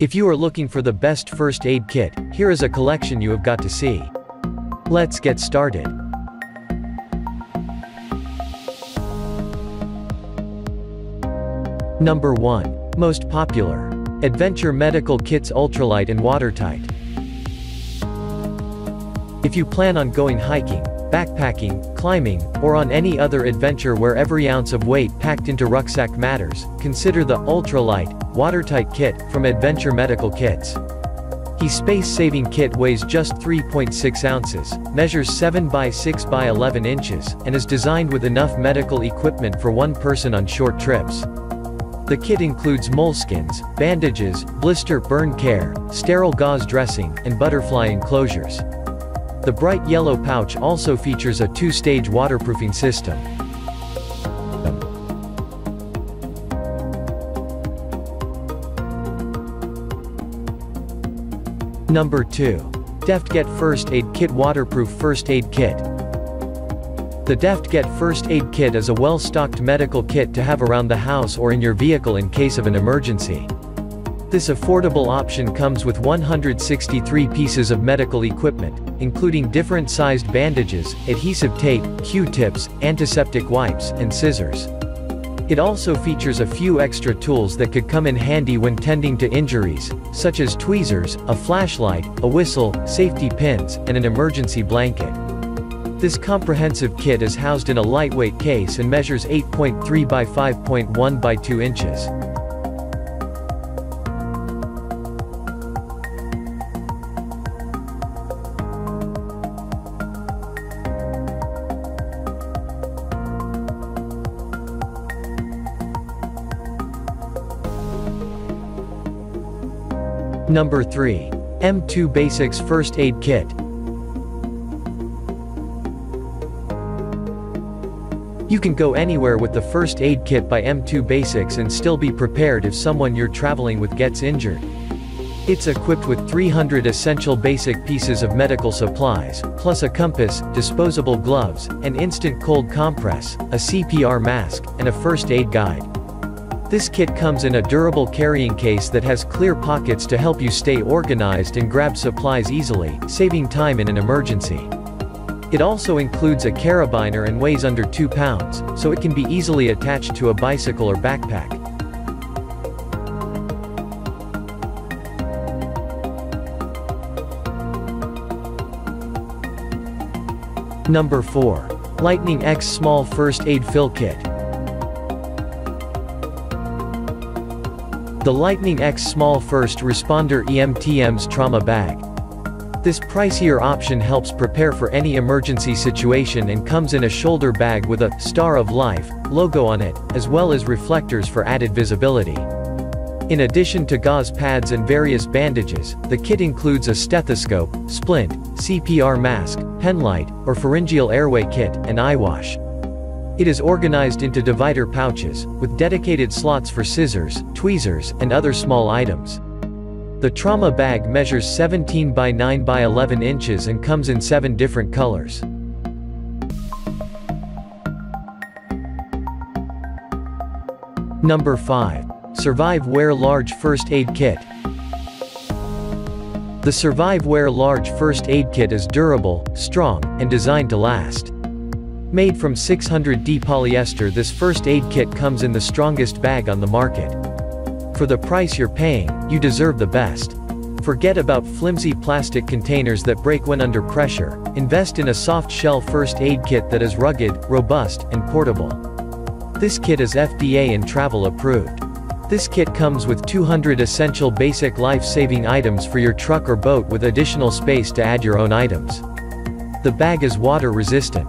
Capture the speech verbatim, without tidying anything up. If you are looking for the best first aid kit, here is a collection you have got to see. Let's get started. Number one. Most popular. Adventure Medical Kits Ultralight and Watertight. If you plan on going hiking, backpacking, climbing, or on any other adventure where every ounce of weight packed into rucksack matters, consider the ultralight, watertight kit from Adventure Medical Kits. The space-saving kit weighs just three point six ounces, measures seven by six by eleven inches, and is designed with enough medical equipment for one person on short trips. The kit includes moleskins, bandages, blister burn care, sterile gauze dressing, and butterfly enclosures. The bright yellow pouch also features a two-stage waterproofing system. Number two. DeftGet First Aid Kit Waterproof First Aid Kit. The DeftGet First Aid Kit is a well-stocked medical kit to have around the house or in your vehicle in case of an emergency. This affordable option comes with one hundred sixty-three pieces of medical equipment, including different sized bandages, adhesive tape, Q-tips, antiseptic wipes, and scissors. It also features a few extra tools that could come in handy when tending to injuries, such as tweezers, a flashlight, a whistle, safety pins, and an emergency blanket. This comprehensive kit is housed in a lightweight case and measures eight point three by five point one by two inches. Number three. M two Basics First Aid Kit. You can go anywhere with the First Aid Kit by M two Basics and still be prepared if someone you're traveling with gets injured. It's equipped with three hundred essential basic pieces of medical supplies, plus a compass, disposable gloves, an instant cold compress, a C P R mask, and a first aid guide. This kit comes in a durable carrying case that has clear pockets to help you stay organized and grab supplies easily, saving time in an emergency. It also includes a carabiner and weighs under two pounds, so it can be easily attached to a bicycle or backpack. Number four. Lightning X Small First Aid Fill Kit. The Lightning X Small First Responder E M T M's Trauma Bag. This pricier option helps prepare for any emergency situation and comes in a shoulder bag with a Star of Life logo on it, as well as reflectors for added visibility. In addition to gauze pads and various bandages, the kit includes a stethoscope, splint, C P R mask, penlight, or pharyngeal airway kit, and eyewash. It is organized into divider pouches, with dedicated slots for scissors, tweezers, and other small items. The trauma bag measures seventeen by nine by eleven inches and comes in seven different colors. Number five. Surviveware Large First Aid Kit. The Surviveware Large First Aid Kit is durable, strong, and designed to last. Made from six hundred D polyester, this first aid kit comes in the strongest bag on the market. For the price you're paying, you deserve the best. Forget about flimsy plastic containers that break when under pressure. Invest in a soft shell first aid kit that is rugged, robust, and portable. This kit is F D A and travel approved. This kit comes with two hundred essential basic life-saving items for your truck or boat, with additional space to add your own items. The bag is water resistant.